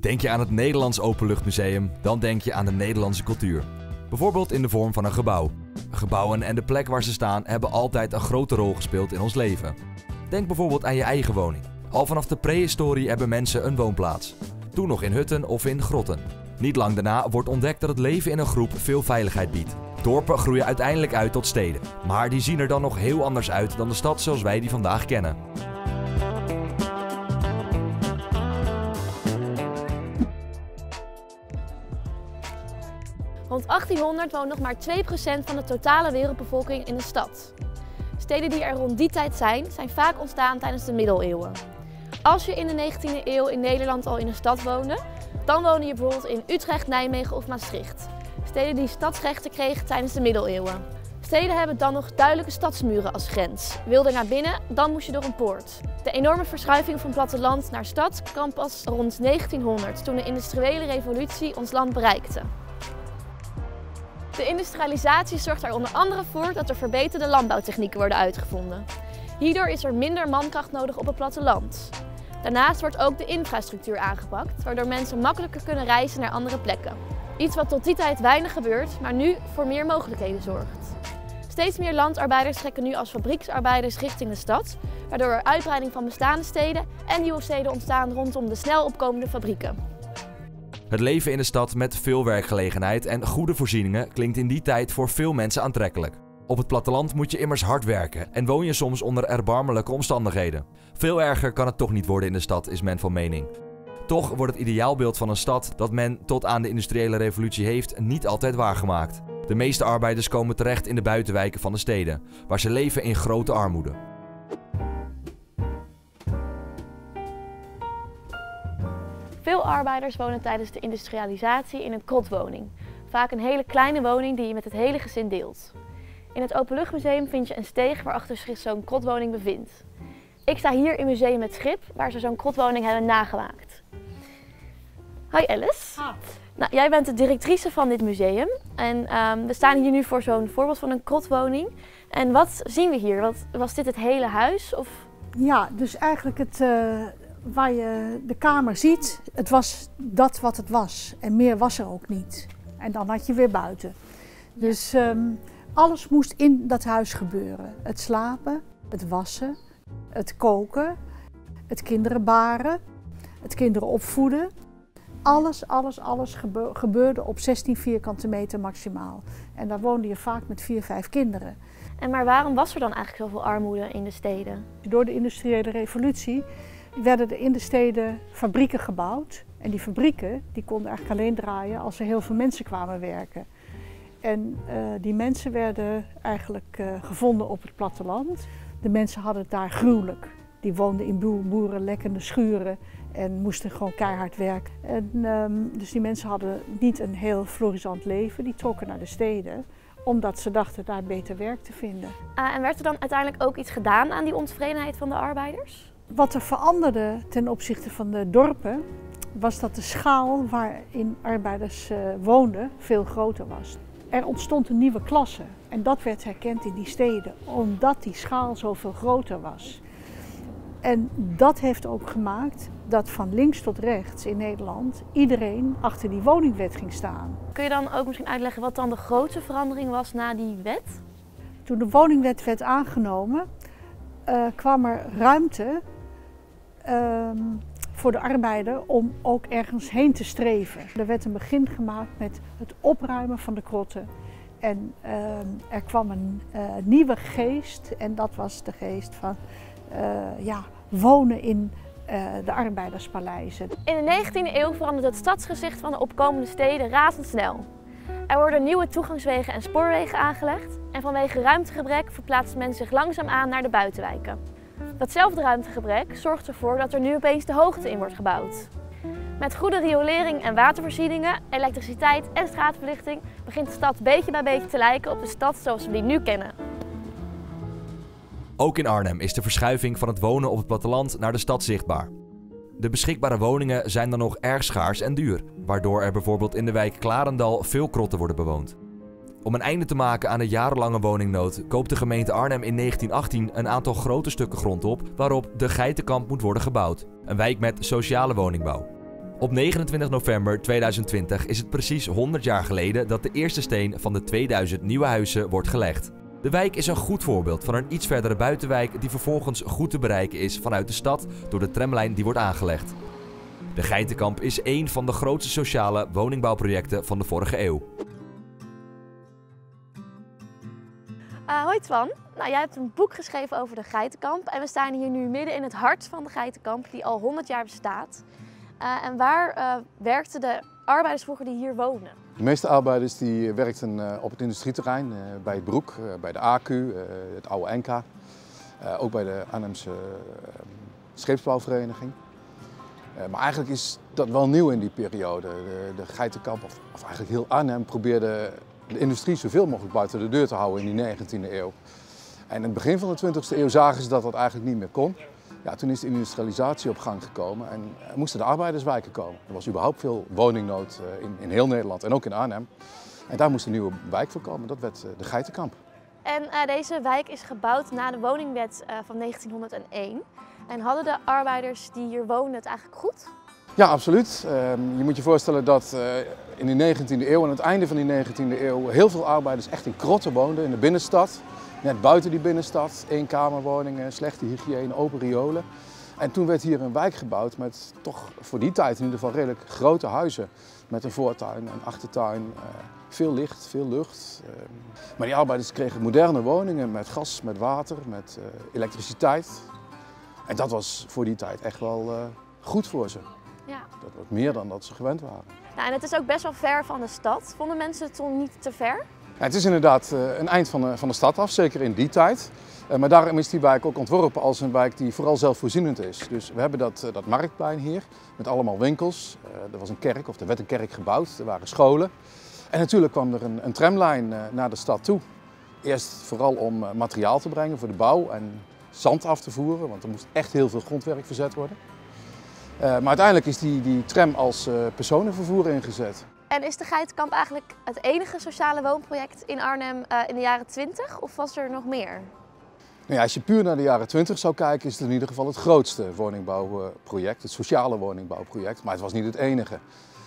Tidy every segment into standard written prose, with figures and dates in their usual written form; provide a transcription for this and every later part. Denk je aan het Nederlands Openluchtmuseum, dan denk je aan de Nederlandse cultuur. Bijvoorbeeld in de vorm van een gebouw. Gebouwen en de plek waar ze staan hebben altijd een grote rol gespeeld in ons leven. Denk bijvoorbeeld aan je eigen woning. Al vanaf de prehistorie hebben mensen een woonplaats. Toen nog in hutten of in grotten. Niet lang daarna wordt ontdekt dat het leven in een groep veel veiligheid biedt. Dorpen groeien uiteindelijk uit tot steden, maar die zien er dan nog heel anders uit dan de stad zoals wij die vandaag kennen. Rond 1800 woont nog maar 2% van de totale wereldbevolking in een stad. Steden die er rond die tijd zijn vaak ontstaan tijdens de middeleeuwen. Als je in de 19e eeuw in Nederland al in een stad woonde, dan woonde je bijvoorbeeld in Utrecht, Nijmegen of Maastricht. Steden die stadsrechten kregen tijdens de middeleeuwen. Steden hebben dan nog duidelijke stadsmuren als grens. Wil je naar binnen, dan moest je door een poort. De enorme verschuiving van platteland naar stad kwam pas rond 1900, toen de industriële revolutie ons land bereikte. De industrialisatie zorgt er onder andere voor dat er verbeterde landbouwtechnieken worden uitgevonden. Hierdoor is er minder mankracht nodig op het platteland. Daarnaast wordt ook de infrastructuur aangepakt, waardoor mensen makkelijker kunnen reizen naar andere plekken. Iets wat tot die tijd weinig gebeurt, maar nu voor meer mogelijkheden zorgt. Steeds meer landarbeiders trekken nu als fabrieksarbeiders richting de stad, waardoor er uitbreiding van bestaande steden en nieuwe steden ontstaan rondom de snel opkomende fabrieken. Het leven in de stad met veel werkgelegenheid en goede voorzieningen klinkt in die tijd voor veel mensen aantrekkelijk. Op het platteland moet je immers hard werken en woon je soms onder erbarmelijke omstandigheden. Veel erger kan het toch niet worden in de stad, is men van mening. Toch wordt het ideaalbeeld van een stad dat men tot aan de industriële revolutie heeft niet altijd waargemaakt. De meeste arbeiders komen terecht in de buitenwijken van de steden, waar ze leven in grote armoede. Veel arbeiders wonen tijdens de industrialisatie in een krotwoning. Vaak een hele kleine woning die je met het hele gezin deelt. In het Openluchtmuseum vind je een steeg waarachter zich zo'n krotwoning bevindt. Ik sta hier in Museum Het Schip, waar ze zo'n krotwoning hebben nagemaakt. Hoi Alice. Hi. Nou, jij bent de directrice van dit museum. En we staan hier nu voor zo'n voorbeeld van een krotwoning. En wat zien we hier? Was dit het hele huis? Of? Ja, dus eigenlijk het, waar je de kamer ziet, het was dat wat het was. En meer was er ook niet. En dan had je weer buiten. Dus alles moest in dat huis gebeuren. Het slapen, het wassen, het koken, het kinderen baren, het kinderen opvoeden. Alles gebeurde op 16 vierkante meter maximaal. En daar woonde je vaak met 4, 5 kinderen. En maar waarom was er dan eigenlijk zoveel armoede in de steden? Door de industriële revolutie werden er in de steden fabrieken gebouwd. En die fabrieken die konden eigenlijk alleen draaien als er heel veel mensen kwamen werken. En die mensen werden eigenlijk gevonden op het platteland. De mensen hadden het daar gruwelijk. Die woonden in boerenlekkende schuren en moesten gewoon keihard werken. En, dus die mensen hadden niet een heel florissant leven. Die trokken naar de steden, omdat ze dachten daar beter werk te vinden. En werd er dan uiteindelijk ook iets gedaan aan die ontevredenheid van de arbeiders? Wat er veranderde ten opzichte van de dorpen, was dat de schaal waarin arbeiders woonden veel groter was. Er ontstond een nieuwe klasse en dat werd herkend in die steden, omdat die schaal zoveel groter was. En dat heeft ook gemaakt dat van links tot rechts in Nederland iedereen achter die woningwet ging staan. Kun je dan ook misschien uitleggen wat dan de grootste verandering was na die wet? Toen de woningwet werd aangenomen, kwam er ruimte voor de arbeider om ook ergens heen te streven. Er werd een begin gemaakt met het opruimen van de krotten. En er kwam een nieuwe geest en dat was de geest van wonen in de arbeiderspaleizen. In de 19e eeuw verandert het stadsgezicht van de opkomende steden razendsnel. Er worden nieuwe toegangswegen en spoorwegen aangelegd en vanwege ruimtegebrek verplaatst men zich langzaamaan naar de buitenwijken. Datzelfde ruimtegebrek zorgt ervoor dat er nu opeens de hoogte in wordt gebouwd. Met goede riolering en watervoorzieningen, elektriciteit en straatverlichting begint de stad beetje bij beetje te lijken op de stad zoals we die nu kennen. Ook in Arnhem is de verschuiving van het wonen op het platteland naar de stad zichtbaar. De beschikbare woningen zijn dan nog erg schaars en duur, waardoor er bijvoorbeeld in de wijk Klarendal veel krotten worden bewoond. Om een einde te maken aan de jarenlange woningnood koopt de gemeente Arnhem in 1918 een aantal grote stukken grond op waarop de Geitenkamp moet worden gebouwd, een wijk met sociale woningbouw. Op 29 november 2020 is het precies 100 jaar geleden dat de eerste steen van de 2000 nieuwe huizen wordt gelegd. De wijk is een goed voorbeeld van een iets verdere buitenwijk die vervolgens goed te bereiken is vanuit de stad door de tramlijn die wordt aangelegd. De Geitenkamp is één van de grootste sociale woningbouwprojecten van de vorige eeuw. Hoi Twan, nou, jij hebt een boek geschreven over de Geitenkamp en we staan hier nu midden in het hart van de Geitenkamp die al 100 jaar bestaat. En waar werkten de arbeiders vroeger die hier woonden? De meeste arbeiders die werkten op het industrieterrein, bij het Broek, bij de AQ, het oude NK. Ook bij de Arnhemse scheepsbouwvereniging. Maar eigenlijk is dat wel nieuw in die periode. De Geitenkamp, of eigenlijk heel Arnhem, probeerde de industrie zoveel mogelijk buiten de deur te houden in die 19e eeuw. En in het begin van de 20e eeuw zagen ze dat dat eigenlijk niet meer kon. Ja, toen is de industrialisatie op gang gekomen en moesten de arbeiderswijken komen. Er was überhaupt veel woningnood in heel Nederland en ook in Arnhem. En daar moest een nieuwe wijk voor komen, dat werd de Geitenkamp. En deze wijk is gebouwd na de woningwet van 1901. En hadden de arbeiders die hier woonden het eigenlijk goed? Ja, absoluut. Je moet je voorstellen dat in de 19e eeuw, aan het einde van die 19e eeuw, heel veel arbeiders echt in krotten woonden in de binnenstad. Net buiten die binnenstad, eenkamerwoningen, slechte hygiëne, open riolen. En toen werd hier een wijk gebouwd met toch voor die tijd in ieder geval redelijk grote huizen. Met een voortuin, een achtertuin, veel licht, veel lucht. Maar die arbeiders kregen moderne woningen met gas, met water, met elektriciteit. En dat was voor die tijd echt wel goed voor ze. Ja. Dat was meer dan dat ze gewend waren. Nou, en het is ook best wel ver van de stad. Vonden mensen het toen niet te ver? Ja, het is inderdaad een eind van de stad af, zeker in die tijd. Maar daarom is die wijk ook ontworpen als een wijk die vooral zelfvoorzienend is. Dus we hebben dat marktplein hier met allemaal winkels. Er was een kerk, of er werd een kerk gebouwd, er waren scholen. En natuurlijk kwam er een tramlijn naar de stad toe. Eerst vooral om materiaal te brengen voor de bouw en zand af te voeren, want er moest echt heel veel grondwerk verzet worden. Maar uiteindelijk is die tram als personenvervoer ingezet. En is de Geitenkamp eigenlijk het enige sociale woonproject in Arnhem in de jaren 20 of was er nog meer? Nou ja, als je puur naar de jaren 20 zou kijken is het in ieder geval het grootste woningbouwproject, het sociale woningbouwproject. Maar het was niet het enige.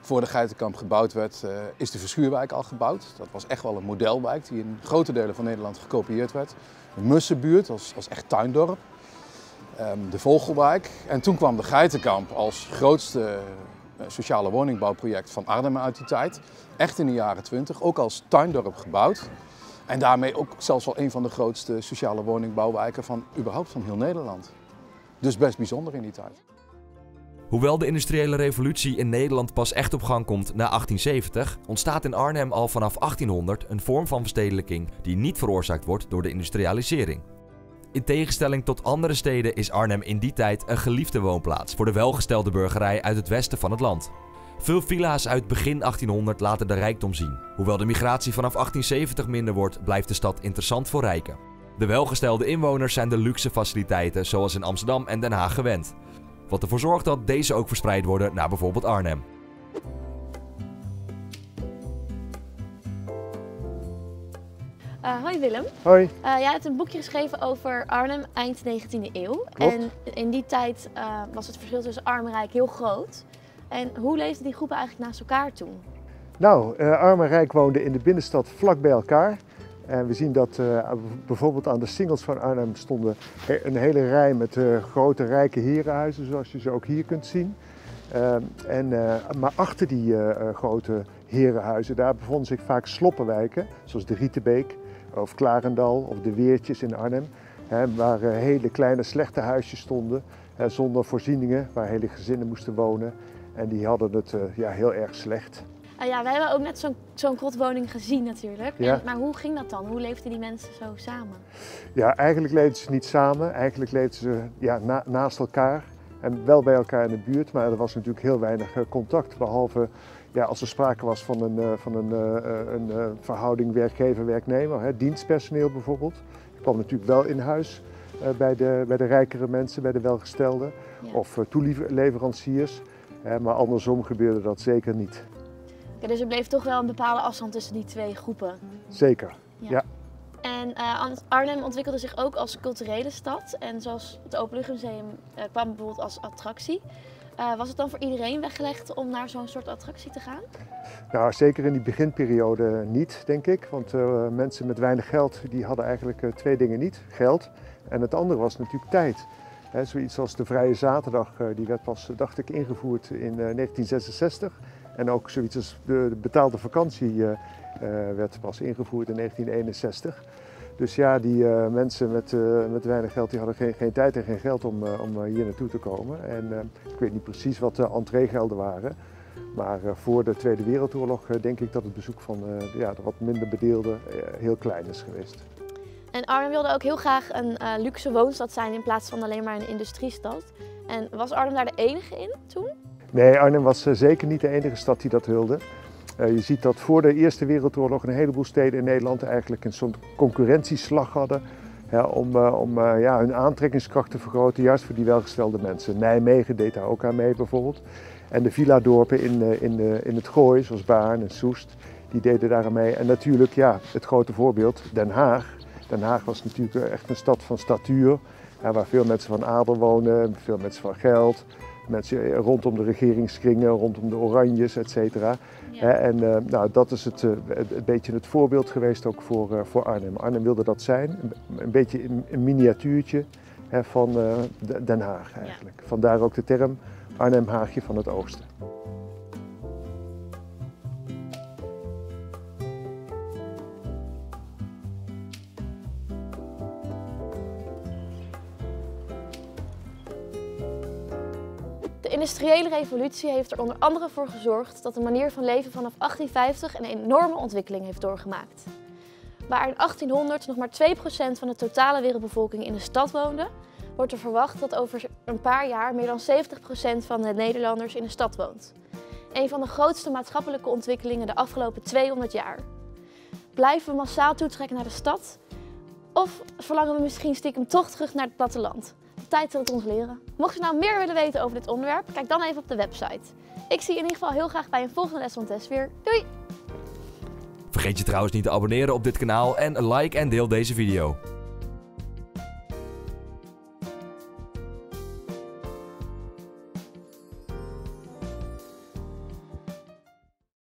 Voor de Geitenkamp gebouwd werd is de Verschuurwijk al gebouwd. Dat was echt wel een modelwijk die in grote delen van Nederland gekopieerd werd. De Mussenbuurt als echt tuindorp. De Vogelwijk. En toen kwam de Geitenkamp als grootste sociale woningbouwproject van Arnhem uit die tijd. Echt in de jaren 20, ook als tuindorp gebouwd. En daarmee ook zelfs wel een van de grootste sociale woningbouwwijken van überhaupt van heel Nederland. Dus best bijzonder in die tijd. Hoewel de industriële revolutie in Nederland pas echt op gang komt na 1870, ontstaat in Arnhem al vanaf 1800 een vorm van verstedelijking die niet veroorzaakt wordt door de industrialisering. In tegenstelling tot andere steden is Arnhem in die tijd een geliefde woonplaats voor de welgestelde burgerij uit het westen van het land. Veel villa's uit begin 1800 laten de rijkdom zien. Hoewel de migratie vanaf 1870 minder wordt, blijft de stad interessant voor rijken. De welgestelde inwoners zijn de luxe faciliteiten zoals in Amsterdam en Den Haag gewend. Wat ervoor zorgt dat deze ook verspreid worden naar bijvoorbeeld Arnhem. Hoi Willem. Hoi. Jij hebt een boekje geschreven over Arnhem eind 19e eeuw. Klopt. En in die tijd was het verschil tussen arm en rijk heel groot. En hoe leefden die groepen eigenlijk naast elkaar toen? Nou, arm en rijk woonden in de binnenstad vlak bij elkaar. En we zien dat bijvoorbeeld aan de singels van Arnhem stonden een hele rij met grote rijke herenhuizen, zoals je ze ook hier kunt zien. Maar achter die grote herenhuizen, daar bevonden zich vaak sloppenwijken, zoals de Rietenbeek of Klarendal of De Weertjes in Arnhem. Hè, waar hele kleine slechte huisjes stonden, zonder voorzieningen, waar hele gezinnen moesten wonen. En die hadden het heel erg slecht. Ja, wij hebben ook net zo'n krotwoning gezien natuurlijk. Ja. Maar hoe ging dat dan? Hoe leefden die mensen zo samen? Ja, eigenlijk leefden ze niet samen. Eigenlijk leefden ze naast elkaar. En wel bij elkaar in de buurt, maar er was natuurlijk heel weinig contact. Behalve als er sprake was van een verhouding werkgever-werknemer, dienstpersoneel bijvoorbeeld. Dat kwam natuurlijk wel in huis bij de rijkere mensen, bij de welgestelden. Ja. Of toeleveranciers. Maar andersom gebeurde dat zeker niet. Ja, dus er bleef toch wel een bepaalde afstand tussen die twee groepen. Zeker, ja. En Arnhem ontwikkelde zich ook als culturele stad en zoals het Openluchtmuseum kwam bijvoorbeeld als attractie. Was het dan voor iedereen weggelegd om naar zo'n soort attractie te gaan? Nou, zeker in die beginperiode niet, denk ik. Want mensen met weinig geld die hadden eigenlijk twee dingen niet. Geld en het andere was natuurlijk tijd. He, zoiets als de Vrije Zaterdag, die werd pas, dacht ik, ingevoerd in 1966. En ook zoiets als de betaalde vakantie werd pas ingevoerd in 1961. Dus ja, die mensen met weinig geld die hadden geen tijd en geen geld om hier naartoe te komen. En ik weet niet precies wat de entreegelden waren. Maar voor de Tweede Wereldoorlog denk ik dat het bezoek van de wat minder bedeelden heel klein is geweest. En Arnhem wilde ook heel graag een luxe woonstad zijn in plaats van alleen maar een industriestad. En was Arnhem daar de enige in toen? Nee, Arnhem was zeker niet de enige stad die dat wilde. Je ziet dat voor de Eerste Wereldoorlog een heleboel steden in Nederland eigenlijk een soort concurrentieslag hadden. Hè, om hun aantrekkingskracht te vergroten, juist voor die welgestelde mensen. Nijmegen deed daar ook aan mee bijvoorbeeld. En de villadorpen in het Gooi, zoals Baarn en Soest, die deden daar aan mee. En natuurlijk, ja, het grote voorbeeld, Den Haag. Den Haag was natuurlijk echt een stad van statuur, hè, waar veel mensen van adel wonen, veel mensen van geld. Mensen rondom de regeringskringen, rondom de Oranjes, et cetera. Ja. En nou, dat is een beetje het voorbeeld geweest ook voor Arnhem. Arnhem wilde dat zijn, een beetje een miniatuurtje van Den Haag eigenlijk. Ja. Vandaar ook de term Arnhem-Haagje van het Oosten. De industriële revolutie heeft er onder andere voor gezorgd dat de manier van leven vanaf 1850 een enorme ontwikkeling heeft doorgemaakt. Waar in 1800 nog maar 2% van de totale wereldbevolking in de stad woonde, wordt er verwacht dat over een paar jaar meer dan 70% van de Nederlanders in de stad woont. Een van de grootste maatschappelijke ontwikkelingen de afgelopen 200 jaar. Blijven we massaal toetrekken naar de stad? Of verlangen we misschien stiekem toch terug naar het platteland? Tijd zal het ons leren. Mocht je nou meer willen weten over dit onderwerp, kijk dan even op de website. Ik zie je in ieder geval heel graag bij een volgende les van Tess weer. Doei! Vergeet je trouwens niet te abonneren op dit kanaal en like en deel deze video.